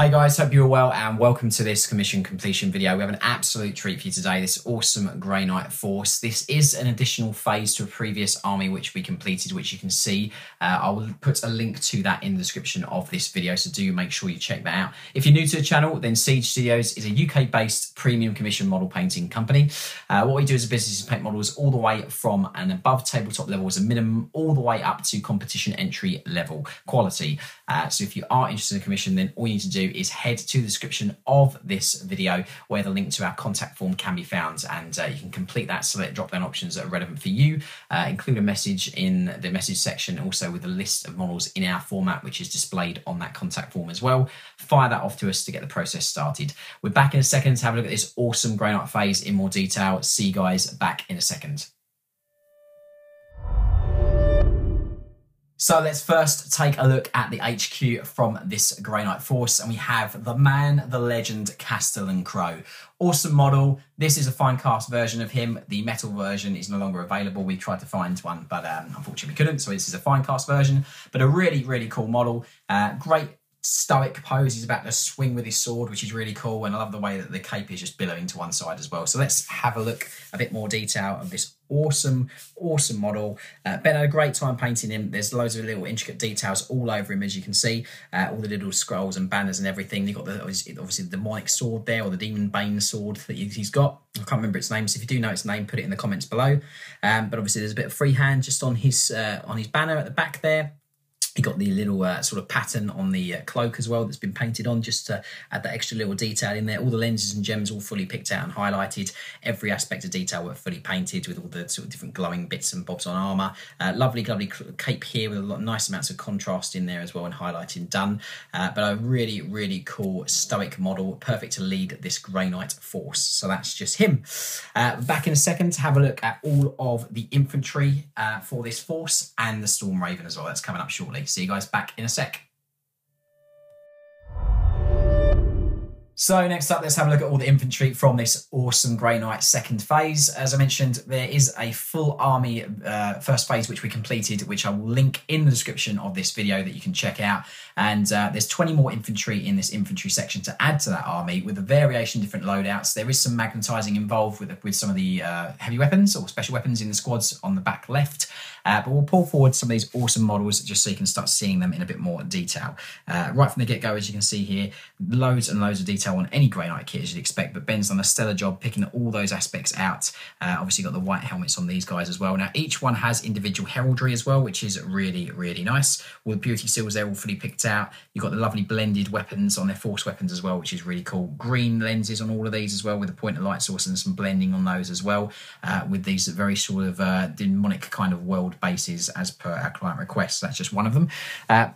Hi guys, hope you're well and welcome to this commission completion video. We have an absolute treat for you today, this awesome Grey Knight force. This is an additional phase to a previous army which we completed, which you can see. I will put a link to that in the description of this video, so do make sure you check that out. If you're new to the channel, then Siege Studios is a UK-based premium commission model painting company. What we do as a business is paint models all the way from an above tabletop level as a minimum, all the way up to competition entry level quality. So if you are interested in a commission, then all you need to do is head to the description of this video where the link to our contact form can be found, and you can complete that, select drop down options that are relevant for you, include a message in the message section also with a list of models in our format which is displayed on that contact form as well. Fire that off to us to get the process started. We're back in a second to have a look at this awesome Grey Knight phase in more detail. See you guys back in a second. So let's first take a look at the HQ from this Grey Knight force, and we have the man, the legend, Castellan Crow. Awesome model. This is a fine cast version of him. The metal version is no longer available. We tried to find one, but unfortunately we couldn't, so this is a fine cast version, but a really, really cool model. Great stoic pose. He's about to swing with his sword, which is really cool, and I love the way that the cape is just billowing to one side as well. So let's have a look a bit more detail of this awesome model. Ben had a great time painting him. There's loads of little intricate details all over him, as you can see, all the little scrolls and banners and everything. You've got the, obviously the demonic sword there, or the demon bane sword that he's got. I can't remember its name, so if you do know its name, put it in the comments below. But obviously there's a bit of freehand just on his banner at the back there. You got the little sort of pattern on the cloak as well that's been painted on, just to add that extra little detail in there. All the lenses and gems all fully picked out and highlighted. Every aspect of detail were fully painted with all the sort of different glowing bits and bobs on armour. Lovely, lovely cape here with a lot of nice amounts of contrast in there as well and highlighting done. But a really, really cool stoic model, perfect to lead this Grey Knight force. So that's just him. Back in a second to have a look at all of the infantry for this force and the Storm Raven as well. That's coming up shortly. See you guys back in a sec. So next up, let's have a look at all the infantry from this awesome Grey Knight second phase. As I mentioned, there is a full army first phase which we completed, which I will link in the description of this video that you can check out. And there's 20 more infantry in this infantry section to add to that army with a variation, different loadouts. There is some magnetizing involved with some of the heavy weapons or special weapons in the squads on the back left. But we'll pull forward some of these awesome models just so you can start seeing them in a bit more detail. Right from the get-go, as you can see here, loads and loads of detail on any Grey Knight kit as you'd expect, but Ben's done a stellar job picking all those aspects out. Obviously got the white helmets on these guys as well. Now each one has individual heraldry as well, which is really, really nice. All the beauty seals there all fully picked out. You've got the lovely blended weapons on their force weapons as well, which is really cool. Green lenses on all of these as well with a point of light source and some blending on those as well, with these very sort of demonic kind of world bases as per our client requests. That's just one of them.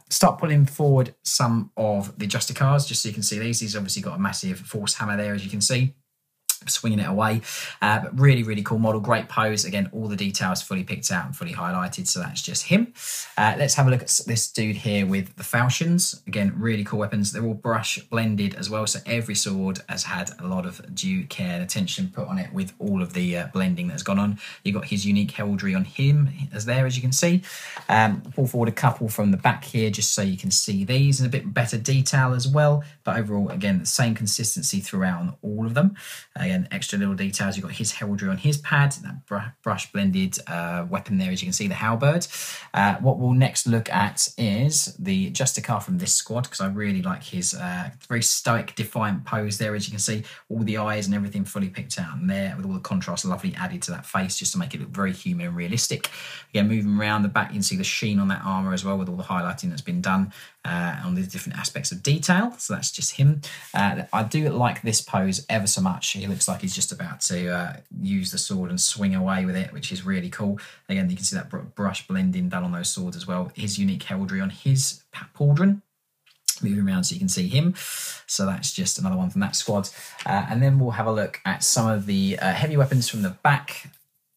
Start pulling forward some of the justicars just so you can see these. These obviously got a massive force hammer there, as you can see, swinging it away. But really, really cool model, great pose. Again, all the details fully picked out and fully highlighted, so that's just him. Let's have a look at this dude here with the falchions. Again, really cool weapons. They're all brush blended as well, so every sword has had a lot of due care and attention put on it with all of the blending that's gone on. You've got his unique heraldry on him as you can see. Pull forward a couple from the back here just so you can see these in a bit better detail as well, but overall, again, the same consistency throughout on all of them. Again, extra little details. You've got his heraldry on his pad, that brush blended weapon there, as you can see, the halberd. What we'll next look at is the Justicar from this squad, because I really like his very stoic, defiant pose there, as you can see. All the eyes and everything fully picked out in there with all the contrast lovely added to that face just to make it look very human and realistic. Again, moving around the back, you can see the sheen on that armour as well with all the highlighting that's been done on the different aspects of detail. So that's just him. I do like this pose ever so much. He looks like he's just about to use the sword and swing away with it, which is really cool. Again, you can see that brush blending done on those swords as well. His unique heraldry on his pauldron, moving around so you can see him. So that's just another one from that squad. And then we'll have a look at some of the heavy weapons from the back,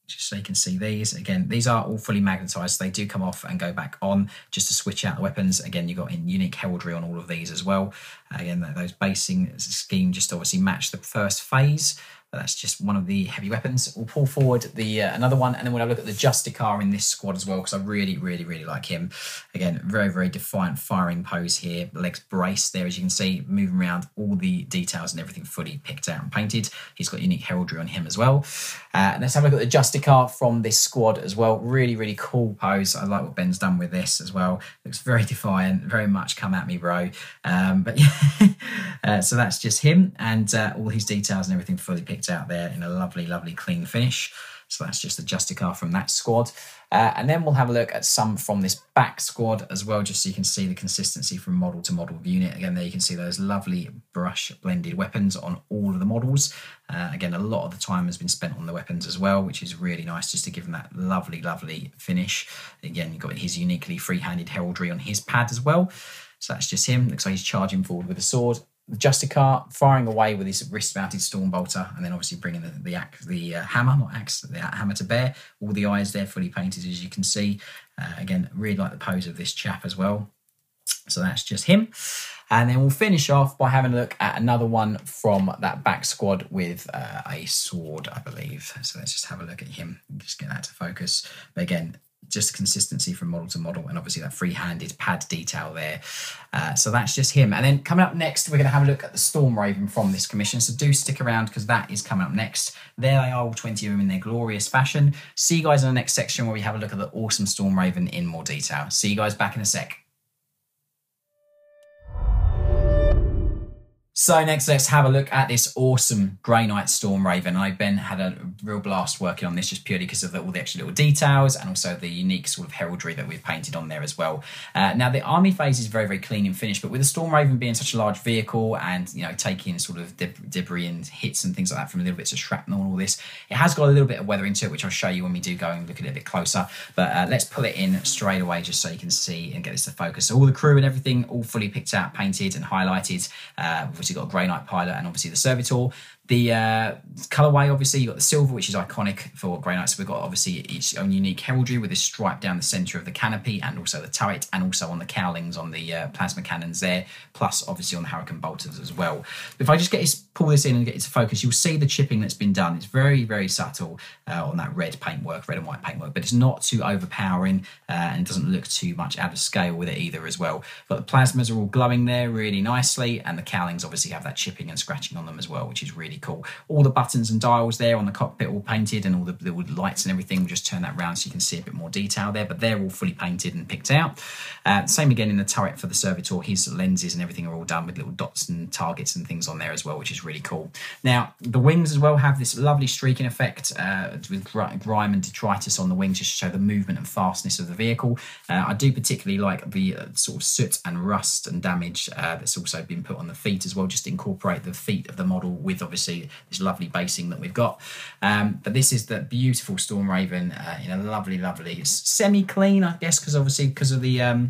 just so you can see these. Again, these are all fully magnetized, so they do come off and go back on just to switch out the weapons. Again, you've got in unique heraldry on all of these as well. Again, those basing scheme just obviously match the first phase. but that's just one of the heavy weapons. We'll pull forward the another one, and then we'll have a look at the Justicar in this squad as well, because I really like him. Again, very defiant firing pose here, legs braced there, as you can see, moving around, all the details and everything fully picked out and painted. He's got unique heraldry on him as well. And let's have a look at the Justicar from this squad as well. Really cool pose. I like what Ben's done with this as well. Looks very defiant, very much come at me bro. But yeah, so that's just him, and all his details and everything fully picked out there in a lovely clean finish. So that's just the Justicar from that squad. And then we'll have a look at some from this back squad as well, just so you can see the consistency from model to model of unit. Again, there you can see those lovely brush blended weapons on all of the models. Again, a lot of the time has been spent on the weapons as well, which is really nice, just to give them that lovely finish. Again, you've got his uniquely free-handed heraldry on his pad as well. So that's just him. Looks like he's charging forward with a sword. The Justicar firing away with his wrist-mounted Stormbolter, and then obviously bringing the hammer to bear. All the eyes there fully painted, as you can see. Again, really like the pose of this chap as well. So that's just him. And then we'll finish off by having a look at another one from that back squad with a sword, I believe. So let's just have a look at him. Just get that to focus. But again, just consistency from model to model, and obviously that free-handed pad detail there. So that's just him. And then coming up next, we're going to have a look at the Storm Raven from this commission. So do stick around, because that is coming up next. There they are, all 20 of them in their glorious fashion. See you guys in the next section, where we have a look at the awesome Storm Raven in more detail. See you guys back in a sec. So next, let's have a look at this awesome Grey Knight Storm Raven. I know Ben had a real blast working on this, just purely because of all the extra little details and also the unique sort of heraldry that we've painted on there as well. Now the army phase is very clean and finished, but with the Storm Raven being such a large vehicle and, you know, taking sort of debris and hits and things like that from little bits of shrapnel and all this, it has got a little bit of weather into it, which I'll show you when we do go and look at it a bit closer. But let's pull it in straight away, just so you can see and get this to focus. So all the crew and everything, all fully picked out, painted and highlighted. You've got a Grey Knight pilot and obviously the Servitor. The colourway, obviously, you've got the silver, which is iconic for Grey Knights. So we've got, obviously, its own unique heraldry with this stripe down the centre of the canopy and also the turret, and also on the cowlings on the plasma cannons there, plus, obviously, on the hurricane bolters as well. If I just get this, pull this in and get it to focus, you'll see the chipping that's been done. It's very subtle on that red paintwork, red and white paintwork, but it's not too overpowering and it doesn't look too much out of scale with it either as well. But the plasmas are all glowing there really nicely, and the cowlings obviously have that chipping and scratching on them as well, which is really cool. All the buttons and dials there on the cockpit all painted, and all the little lights and everything. We'll just turn that round so you can see a bit more detail there, but they're all fully painted and picked out. Same again in the turret for the Servitor. His lenses and everything are all done with little dots and targets and things on there as well, which is really cool. Now the wings as well have this lovely streaking effect with grime and detritus on the wings, just to show the movement and fastness of the vehicle. I do particularly like the sort of soot and rust and damage that's also been put on the feet as well, just to incorporate the feet of the model with obviously this lovely basing that we've got. But this is the beautiful Storm Raven in a lovely semi-clean, I guess, because obviously because of the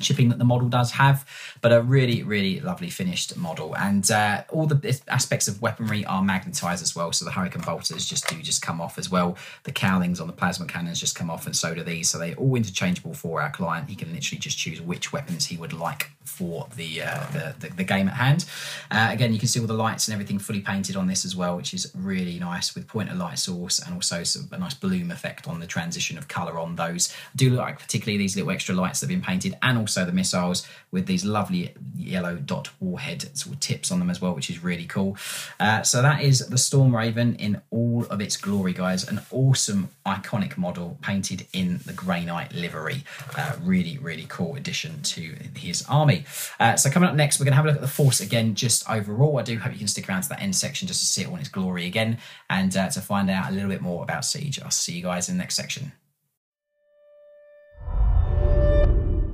chipping that the model does have, but a really lovely finished model. And all the aspects of weaponry are magnetized as well, so the hurricane bolters just come off as well. The cowlings on the plasma cannons just come off, and so do these, so they're all interchangeable for our client. He can literally just choose which weapons he would like for the game at hand. Again, you can see all the lights and everything fully painted on this as well, which is really nice, with point of light source and also a nice bloom effect on the transition of color on those. I do like particularly these little extra lights that have been painted, and also the missiles with these lovely yellow dot warhead sort of tips on them as well, which is really cool. So that is the Storm Raven in all of its glory, guys. An awesome iconic model painted in the Grey Knight livery. Really cool addition to his army. So coming up next, we're going to have a look at the force again, just overall. I do hope you can stick around to that end section just to see it all in its glory again, and to find out a little bit more about Siege. I'll see you guys in the next section.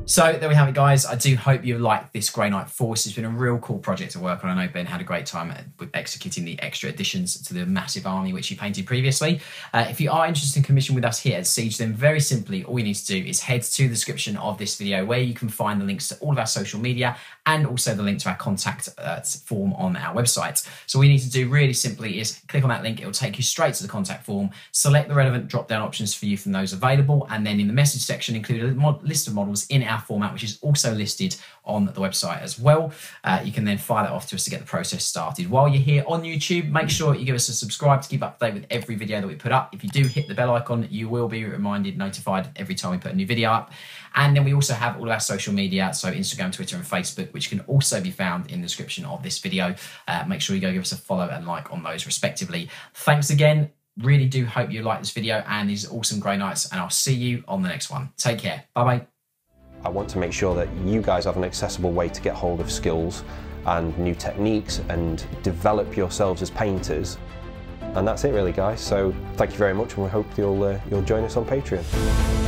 So there we have it, guys. I do hope you like this Grey Knight force. It's been a real cool project to work on. I know Ben had a great time with executing the extra additions to the massive army which he painted previously. If you are interested in commission with us here at Siege, then very simply all you need to do is head to the description of this video, where you can find the links to all of our social media and also the link to our contact form on our website. So all you need to do really simply is click on that link. It'll take you straight to the contact form, select the relevant drop down options for you from those available, and then in the message section include a list of models in our our format, which is also listed on the website as well. You can then fire that off to us to get the process started. While you're here on YouTube, make sure you give us a subscribe to keep up to date with every video that we put up. If you do hit the bell icon, you will be notified every time we put a new video up. And then we also have all of our social media, so Instagram, Twitter and Facebook, which can also be found in the description of this video. Make sure you go give us a follow and like on those respectively. Thanks again. Really do hope you like this video and these awesome Grey Knights, and I'll see you on the next one. Take care. Bye-bye. I want to make sure that you guys have an accessible way to get hold of skills and new techniques and develop yourselves as painters. And that's it really, guys. So thank you very much, and we hope you'll join us on Patreon.